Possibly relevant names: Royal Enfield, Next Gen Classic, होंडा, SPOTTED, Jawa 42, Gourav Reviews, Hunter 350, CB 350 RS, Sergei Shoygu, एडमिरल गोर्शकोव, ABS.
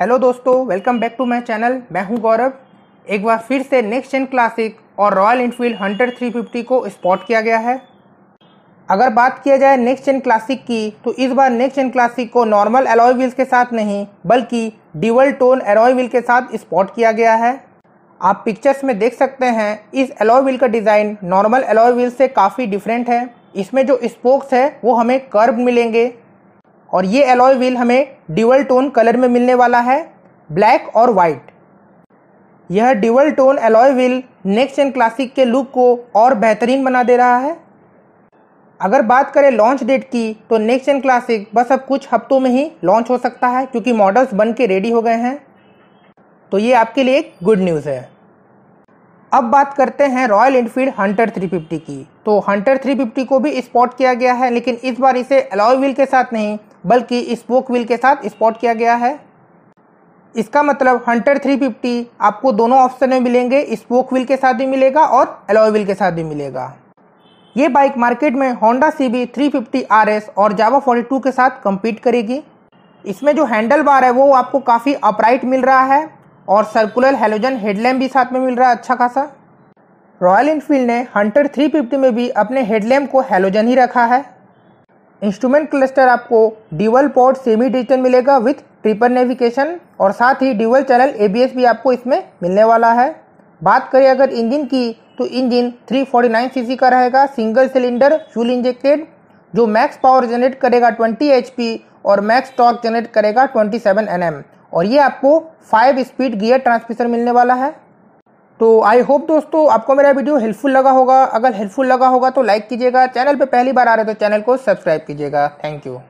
Hello दोस्तों, welcome back to my channel. मैं हूं गौरव। एक बार फिर से नेक्स्ट जेन क्लासिक और रॉयल एनफील्ड हंटर 350 को स्पॉट किया गया है। अगर बात किया जाए नेक्स्ट जेन क्लासिक की, तो इस बार नेक्स्ट जेन क्लासिक को नॉर्मल एलॉय व्हील्स के साथ नहीं बल्कि ड्यूअल टोन एलॉय व्हील के साथ स्पॉट किया गया है। आप पिक्चर्स में देख सकते हैं इस एलॉय व्हील का डिज़ाइन नॉर्मल एलॉय व्हील से काफ़ी डिफरेंट है। इसमें जो स्पोक्स है वो हमें कर्व मिलेंगे और ये एलॉय व्हील हमें ड्यूअल टोन कलर में मिलने वाला है, ब्लैक और वाइट। यह dual tone alloy wheel next gen classic के लुक को और बेहतरीन बना दे रहा है। अगर बात करें लॉन्च डेट की, तो नेक्स्ट जेन क्लासिक बस अब कुछ हफ्तों में ही लॉन्च हो सकता है क्योंकि मॉडल्स बन के रेडी हो गए हैं, तो ये आपके लिए एक गुड न्यूज़ है। अब बात करते हैं रॉयल एनफील्ड हंटर 350 की। तो हंटर 350 को भी स्पॉट किया गया है, लेकिन इस बार इसे एलॉय व्हील के साथ नहीं बल्कि स्पोक व्हील के साथ स्पॉट किया गया है। इसका मतलब हंटर 350 आपको दोनों ऑप्शन में मिलेंगे, स्पोक व्हील के साथ भी मिलेगा और एलॉय व्हील के साथ भी मिलेगा। ये बाइक मार्केट में होंडा CB 350 RS और जावा 42 के साथ कम्पीट करेगी। इसमें जो हैंडल बार है वो आपको काफ़ी अपराइट मिल रहा है और सर्कुलर हेलोजन हेडलैम्प भी साथ में मिल रहा है, अच्छा खासा। रॉयल एनफील्ड ने हंटर 350 में भी अपने हेडलैम्प को हेलोजन ही रखा है। इंस्ट्रूमेंट क्लस्टर आपको ड्यूअल पॉड सेमी डिजिटल मिलेगा विथ ट्रिपल नेविगेशन और साथ ही ड्यूअल चैनल ABS भी आपको इसमें मिलने वाला है। बात करें अगर इंजन की, तो इंजन 349 सीसी का रहेगा, सिंगल सिलेंडर फ्यूल इंजेक्टेड, जो मैक्स पावर जनरेट करेगा 20 HP और मैक्स टॉर्क जनरेट करेगा 27 Nm और ये आपको 5 स्पीड गियर ट्रांसमिशन मिलने वाला है। तो आई होप दोस्तों आपको मेरा वीडियो हेल्पफुल लगा होगा। अगर हेल्पफुल लगा होगा तो लाइक कीजिएगा। चैनल पे पहली बार आ रहे हो तो चैनल को सब्सक्राइब कीजिएगा। Thank you.